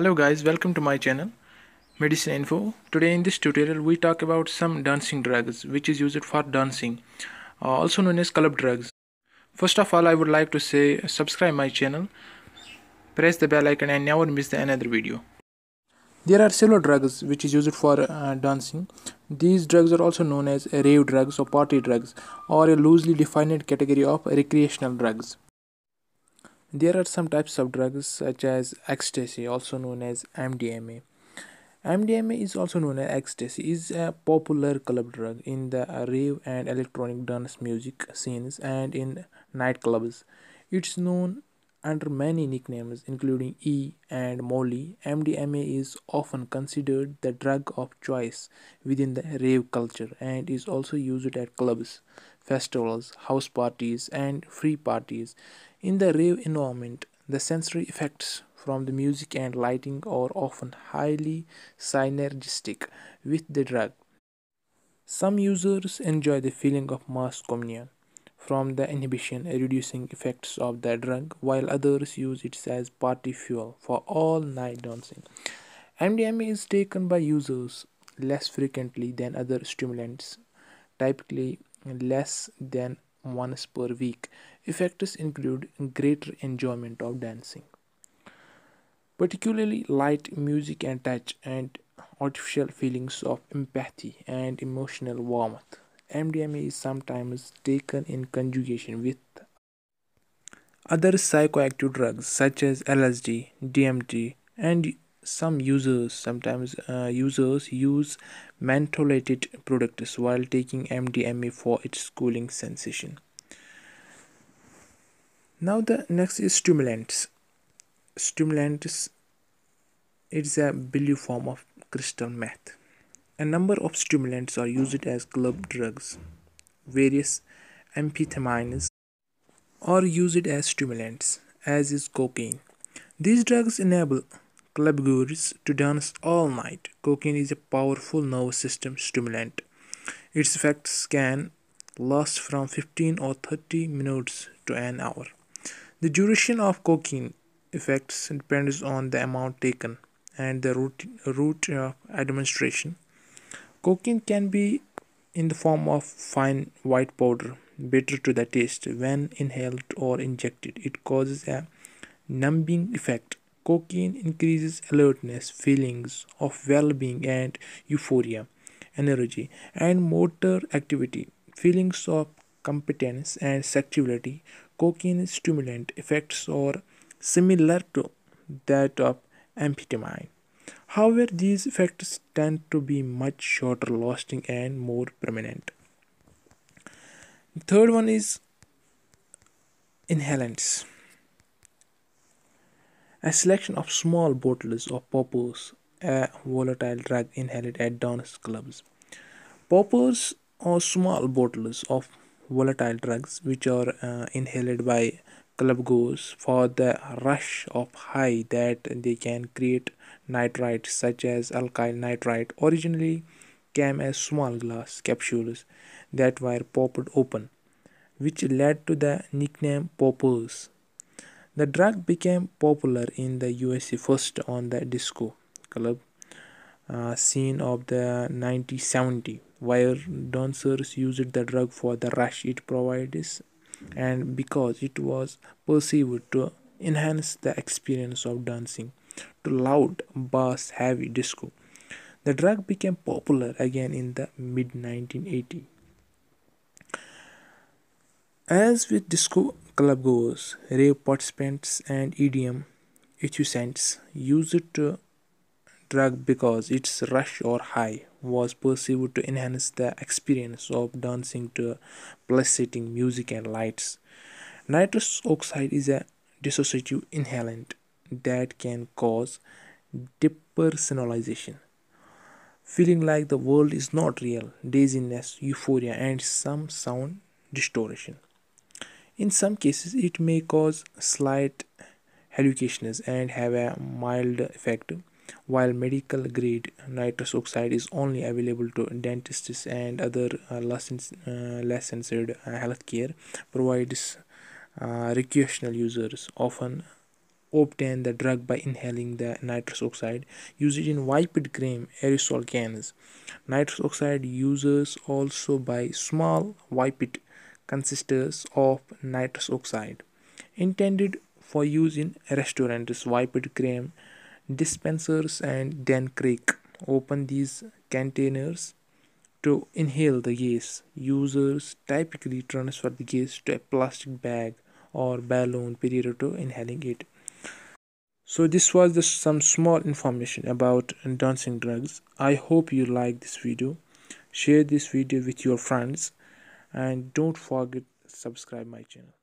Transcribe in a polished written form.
Hello guys, welcome to my channel Medicine Info. Today in this tutorial we talk about some dancing drugs which is used for dancing, also known as club drugs. First of all, I would like to say subscribe my channel, press the bell icon and never miss another video. There are several drugs which is used for dancing. These drugs are also known as rave drugs or party drugs, or a loosely defined category of recreational drugs. There are some types of drugs such as ecstasy, also known as MDMA. MDMA is also known as ecstasy, is a popular club drug in the rave and electronic dance music scenes and in nightclubs. It's known under many nicknames including E and Molly. MDMA is often considered the drug of choice within the rave culture and is also used at clubs, festivals, house parties and free parties. In the rave environment, the sensory effects from the music and lighting are often highly synergistic with the drug. Some users enjoy the feeling of mass communion from the inhibition reducing effects of the drug, while others use it as party fuel for all night dancing. MDMA is taken by users less frequently than other stimulants, typically less than once per week. Effects include greater enjoyment of dancing, particularly light, music and touch, and artificial feelings of empathy and emotional warmth. MDMA is sometimes taken in conjugation with other psychoactive drugs such as LSD, DMT, and some users sometimes use mentholated products while taking MDMA for its cooling sensation. Now the next is stimulants. Stimulants, it's a blue form of crystal meth. A number of stimulants are used as club drugs. Various amphetamines are used as stimulants, as is cocaine. These drugs enable club goers to dance all night. Cocaine is a powerful nervous system stimulant. Its effects can last from 15 or 30 minutes to an hour. The duration of cocaine effects depends on the amount taken and the route of administration. Cocaine can be in the form of fine white powder, bitter to the taste. When inhaled or injected, it causes a numbing effect. Cocaine increases alertness, feelings of well-being and euphoria, energy and motor activity, feelings of competence and sexuality. Cocaine stimulant effects are similar to that of amphetamine. However, these effects tend to be much shorter lasting and more permanent. The third one is inhalants. A selection of small bottles of poppers, a volatile drug inhaled at dance clubs. Poppers are small bottles of volatile drugs which are inhaled by club goers for the rush of high that they can create. Nitrites such as alkyl nitrite originally came as small glass capsules that were popped open, which led to the nickname poppers. The drug became popular in the USA first on the disco club scene of the 1970s, where dancers used the drug for the rush it provides and because it was perceived to enhance the experience of dancing to loud, bass, heavy disco. The drug became popular again in the mid-1980s. As with disco club goers, rave participants and EDM enthusiasts used the drug because its rush or high was perceived to enhance the experience of dancing to pulsating music and lights. Nitrous oxide is a dissociative inhalant that can cause depersonalization, feeling like the world is not real, dizziness, euphoria, and some sound distortion. In some cases, it may cause slight hallucinations and have a mild effect, while medical grade nitrous oxide is only available to dentists and other licensed healthcare providers. Recreational users often obtain the drug by inhaling the nitrous oxide. Use it in wiped cream aerosol cans. Nitrous oxide uses also by small wiped consisters of nitrous oxide, intended for use in restaurants, wiped cream dispensers, and then crack open these containers to inhale the gas. Users typically transfer the gas to a plastic bag or balloon prior to inhaling it. So this was some small information about dancing drugs. I hope you like this video. Share this video with your friends and don't forget to subscribe my channel.